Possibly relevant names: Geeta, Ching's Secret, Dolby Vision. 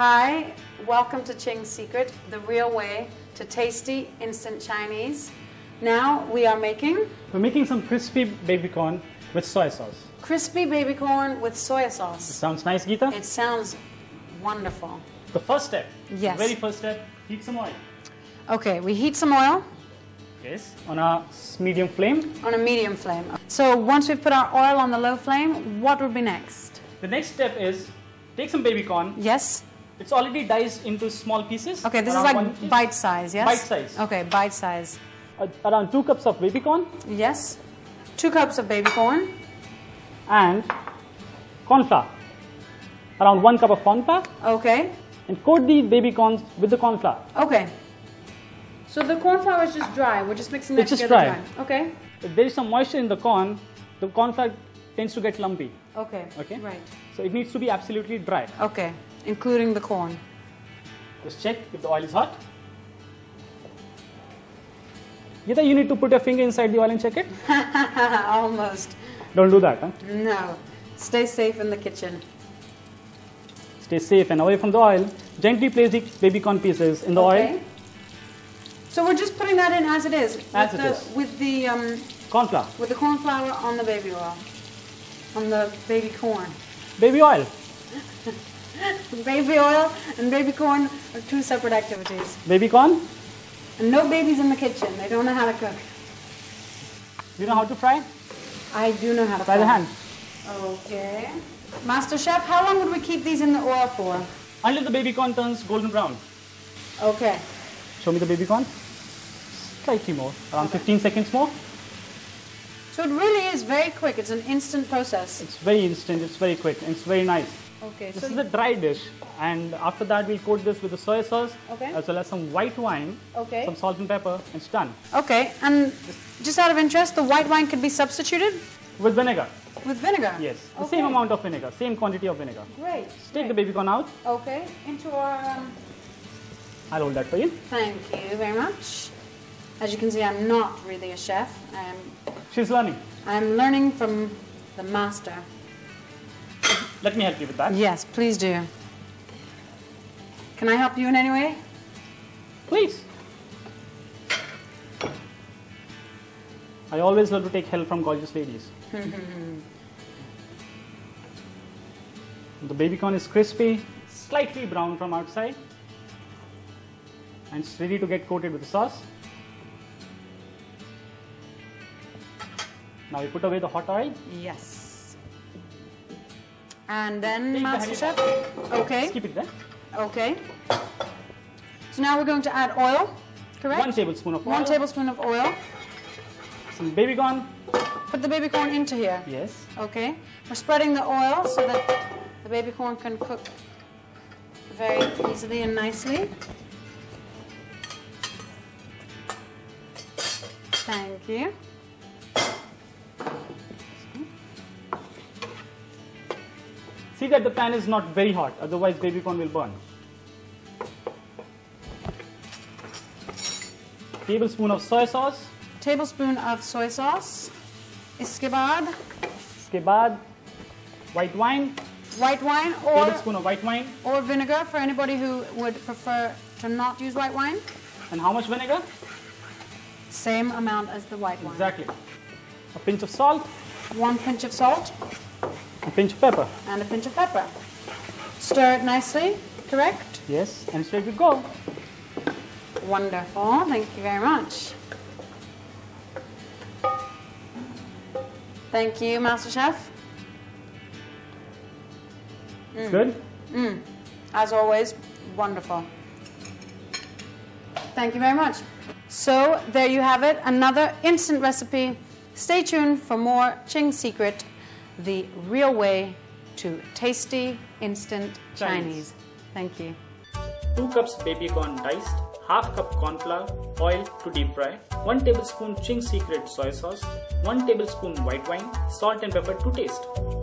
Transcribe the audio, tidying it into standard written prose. Hi, welcome to Ching's Secret, the real way to tasty instant Chinese. Now we are making... We're making some crispy baby corn with soy sauce. Crispy baby corn with soy sauce. It sounds nice, Geeta? It sounds wonderful. The first step? Yes. The very first step, heat some oil. Okay, we heat some oil. Yes, on a medium flame. On a medium flame. So once we've put our oil on the low flame, what would be next? The next step is, take some baby corn. Yes. It's already diced into small pieces. Okay, this is like bite size, yes? Bite size. Okay, bite size. Around 2 cups of baby corn. Yes. 2 cups of baby corn. And corn flour. Around 1 cup of corn flour. Okay. And coat the baby corns with the corn flour. Okay. So the corn flour is just dry. We're just mixing that together. It's just dry. Okay. If there is some moisture in the corn flour tends to get lumpy. Okay. Okay. Right. So it needs to be absolutely dry. Okay. Including the corn. Just check if the oil is hot. Geeta, you need to put your finger inside the oil and check it. Almost. Don't do that, huh? No. Stay safe in the kitchen. Stay safe and away from the oil. Gently place the baby corn pieces in the oil. So we're just putting that in as it is, with the corn flour on the baby oil, on the baby corn. Baby oil. Baby oil and baby corn are two separate activities. Baby corn. And no babies in the kitchen. They don't know how to cook. You know how to fry? I do know how to fry. By the hand. Okay. Master Chef, how long would we keep these in the oil for? Until the baby corn turns golden brown. Okay. Show me the baby corn. Slightly more, around 15 seconds more. So it really is very quick. It's an instant process. It's very instant, it's very quick, and it's very nice. Okay. This is a dry dish, and after that we'll coat this with the soy sauce, as well as some white wine, some salt and pepper, and it's done. Okay, and just out of interest, the white wine could be substituted? With vinegar. With vinegar? Yes, the same amount of vinegar, same quantity of vinegar. Great. Just take the baby corn out. Okay, into our... I'll hold that for you. Thank you very much. As you can see, I'm not really a chef. She's learning. I'm learning from the master. Let me help you with that. Yes, please do. Can I help you in any way? Please. I always love to take help from gorgeous ladies. The baby corn is crispy, slightly brown from outside. And it's ready to get coated with the sauce. Now we put away the hot oil. Yes. And then, Master Chef. Okay. Just keep it there. Okay. So now we're going to add oil, correct? 1 tablespoon of oil. 1 tablespoon of oil. Some baby corn. Put the baby corn into here. Yes. Okay. We're spreading the oil so that the baby corn can cook very easily and nicely. Thank you. See that the pan is not very hot, otherwise baby corn will burn. Tablespoon of soy sauce. Tablespoon of soy sauce. Iske baad. White wine. White wine or... Tablespoon of white wine. Or vinegar for anybody who would prefer to not use white wine. And how much vinegar? Same amount as the white wine. Exactly. A pinch of salt. 1 pinch of salt. A pinch of pepper. And a pinch of pepper. Stir it nicely, correct? Yes, and it's ready to go. Wonderful, thank you very much. Thank you, Master Chef. It's good? As always, wonderful. Thank you very much. So, there you have it, another instant recipe. Stay tuned for more Ching's Secret, the real way to tasty instant Chinese. Thank you. 2 cups baby corn diced, ½ cup corn flour, oil to deep fry, 1 tablespoon Ching's Secret soy sauce, 1 tablespoon white wine, salt and pepper to taste.